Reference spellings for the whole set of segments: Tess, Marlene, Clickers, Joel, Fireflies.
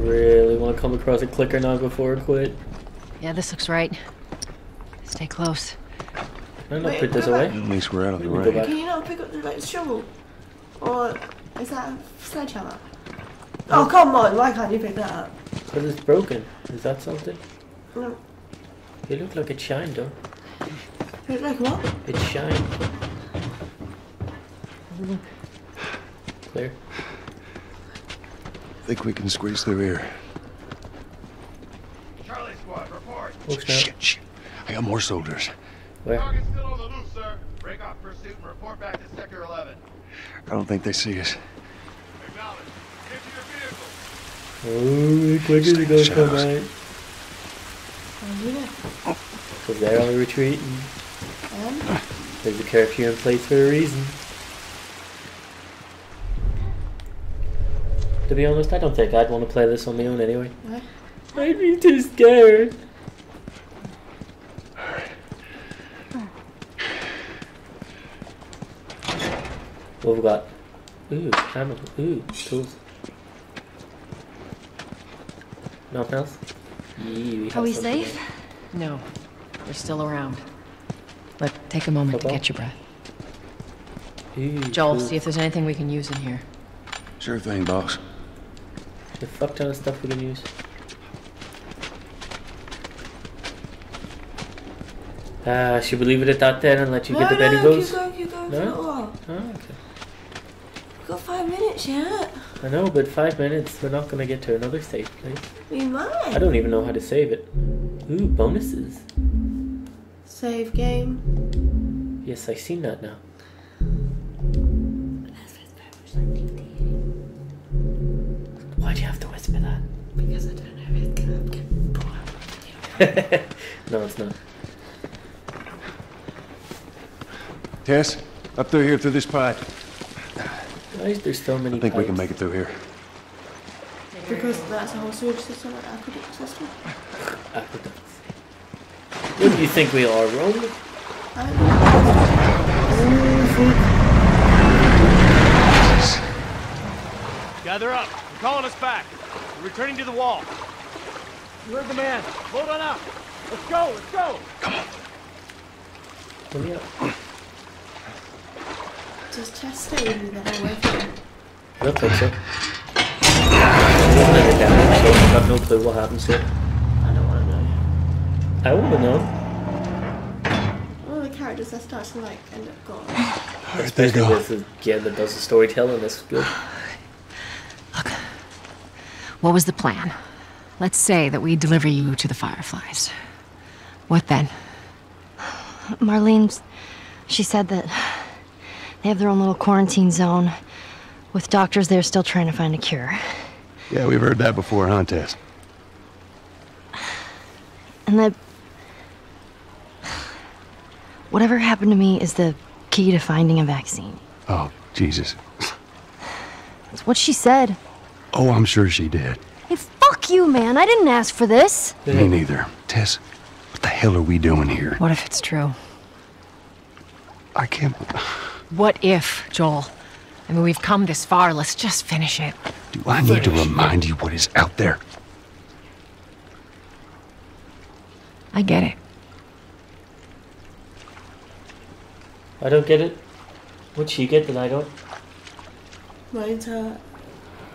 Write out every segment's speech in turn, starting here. really want to come across a clicker now before I quit. Yeah, this looks right. Stay close. I'm gonna put this away. At least we're out of the way. Can you not pick up the shovel? Or is that a sledgehammer? Oh, come on, why can't you pick that up? Because it's broken. Is that something? No. It looked like it shined though. It looked like what? It shined. Clear. I think we can squeeze through here. Charlie squad, report. Shit. I got more soldiers. Where? Target's still on the loose, sir. Break off pursuit and report back to Sector 11. I don't think they see us. Acknowledge. Get to your vehicle. Oh, quicker to go come out. So they're only retreating. There's a curfew in place for a reason. To be honest, I don't think I'd want to play this on my own anyway. What? I'd be too scared. What have we got? Ooh, hammer. Ooh, tools. Nothing else? Yeah, are we safe? There. No. We're still around. But take a moment to get your breath. Ooh, Joel, see if there's anything we can use in here. Sure thing, boss. There's a fuck ton of stuff we can use. Should we leave it at that then and let you get the Betty Boos? No, keep going for a while. Oh, okay. We've got 5 minutes yet. I know, but 5 minutes, we're not going to get to another save place. We might. I don't even know how to save it. Ooh, bonuses. Save game. Yes, I've seen that now. Why do you have to whisper that? Because I don't know if I'm getting bored. No, it's not. Tess, up through here, through this pipe. Why is there so many I think pipes? We can make it through here. Because that's a whole sewage system, an aqueduct system. Aqueducts. What do you think we are, Roland? Gather up. They're calling us back. We're returning to the wall. You're the man. Hold on up. Let's go. Let's go. Come on. Hurry up. Does Tess stay in the hallway? I don't think so. I have no clue what happens here. I don't want to know. I want to know. One of the characters that starts to like end up gone. Especially with the kid that does the storytelling. That's good. Look, what was the plan? Let's say that we deliver you to the Fireflies. What then? Marlene, she said that they have their own little quarantine zone, with doctors there still trying to find a cure. Yeah, we've heard that before, huh, Tess? And that... whatever happened to me is the key to finding a vaccine. Oh, Jesus. That's what she said. Oh, I'm sure she did. Hey, fuck you, man. I didn't ask for this. Me neither. Tess, what the hell are we doing here? What if it's true? I can't... What if, Joel? I mean, we've come this far. Let's just finish it. Do I need to remind you what is out there? I get it. I don't get it. What'd she get that I don't? Mine's her.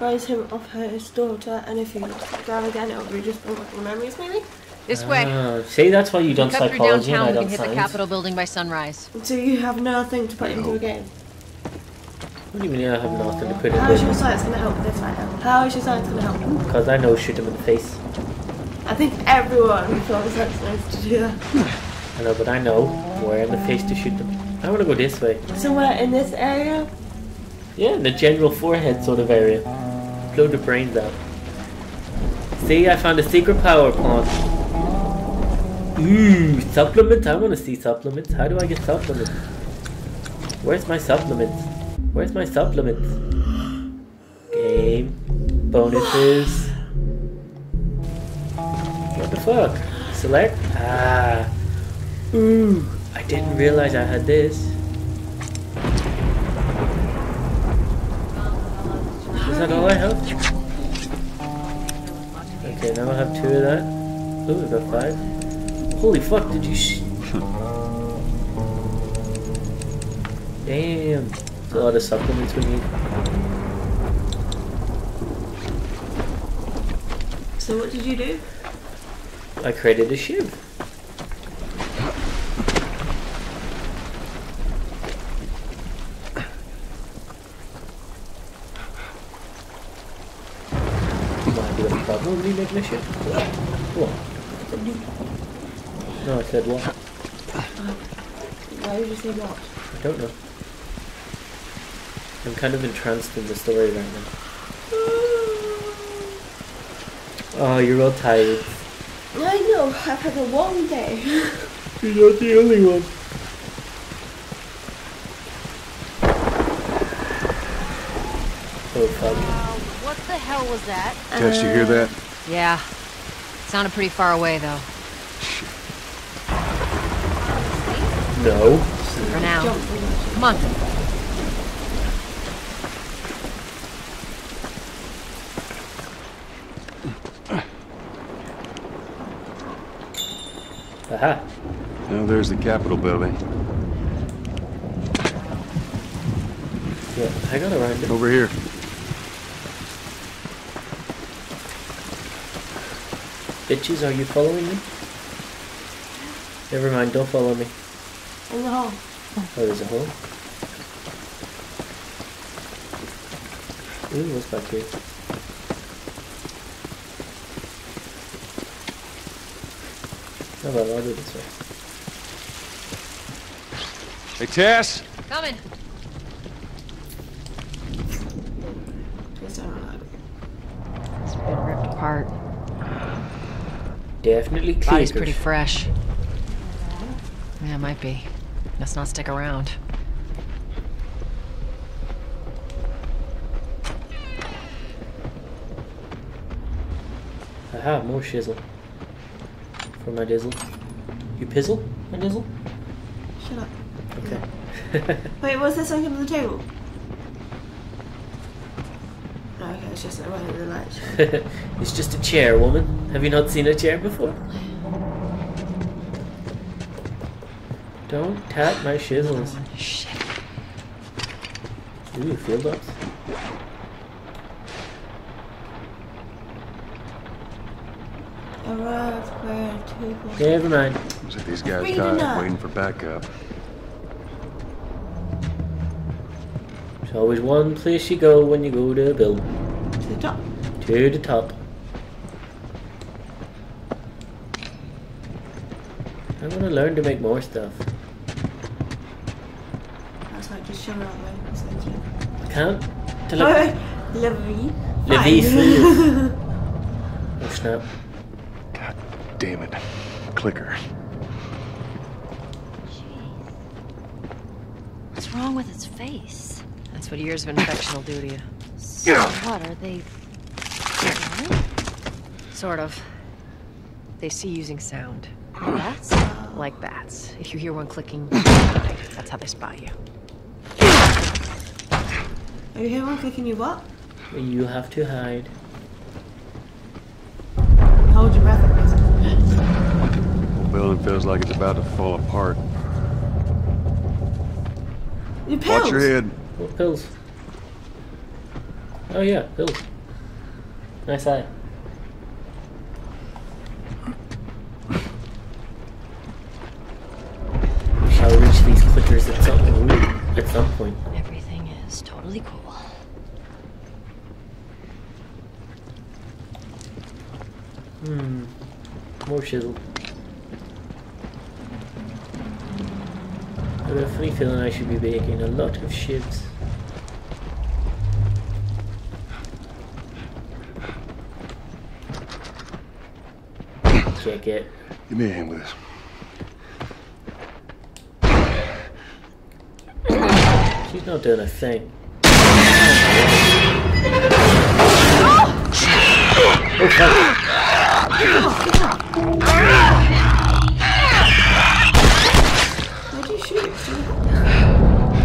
Buys him off his daughter, and if you go again, it'll be just unlockable memories, maybe? This way. See, that's why you don't psychology and I don't science. We can hit the Capitol building by sunrise. So you have nothing to put into a game? What do you mean I have nothing to put into a game? How is your science going to help this right now? How is your science going to help? Because I know, shoot him in the face. I think everyone thought it was nice to do that. I know, but I know where in the face to shoot them. I want to go this way. Somewhere in this area? Yeah, in the general forehead sort of area. Blow the brains out. See, I found a secret power plant. Ooh, supplements? I want to see supplements. How do I get supplements? Where's my supplements? Where's my supplements? Game. Bonuses. What the fuck? Select? Ah. Ooh, I didn't realize I had this. Is that all I have? Okay, now I have 2 of that. Ooh, I got 5. Holy fuck, did you Damn. There's a lot of supplements we need. So what did you do? I created a shiv. Probably make my shiv. What? No, I said what? Why did you say what? I don't know. I'm kind of entranced in the story right now. Oh, you're all tired. I know, I've had a long day. You're not the only one. Oh, fuck. What the hell was that? Tess, you hear that? Yeah. It sounded pretty far away, though. No. For now. Come on. Aha. Now there's the Capitol building. Yeah, I gotta ride it. Over here. Bitches, are you following me? Never mind, don't follow me. There's a hole. Oh, there's a hole? Ooh, what's back here? How about I'll do this way? Hey, Tess! Coming! It's been ripped apart. Definitely clean. Body's pretty fresh. Yeah, it might be. Let's not stick around. Aha, more shizzle. For my dizzle. You pizzle? My dizzle? Shut up. Okay. Wait, was there something under the table? Oh, okay, it's just right under the light. It's just a chair, woman. Have you not seen a chair before? Don't tap my shizzles. Oh, shit. Ooh, field ups. Never mind. Looks like these guys died waiting for backup. There's always one place you go when you go to a building. To the top. To the top. I'm gonna learn to make more stuff. That's like just shove it out the way. I can't. Levi. Levi. Oh snap. Damn it. Clicker. What's wrong with its face? That's what years of infection will do to you. So what are they... Sort of. They see using sound. Bats? Like bats. If you hear one clicking, that's how they spot you. If you hear one clicking, you what? You have to hide. Hold your breath. The building feels like it's about to fall apart. Your pills. Watch your head. What pills? Oh yeah, pills. Nice eye. We shall reach these clickers at some point. Everything is totally cool. Hmm. More shizzle. I have a funny feeling I should be baking a lot of shivs. Check it. Give me a hand with this. She's not doing a thing. Oh,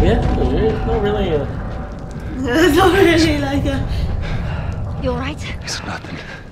yeah, it's not really a... It's not really like a... You alright? It's nothing.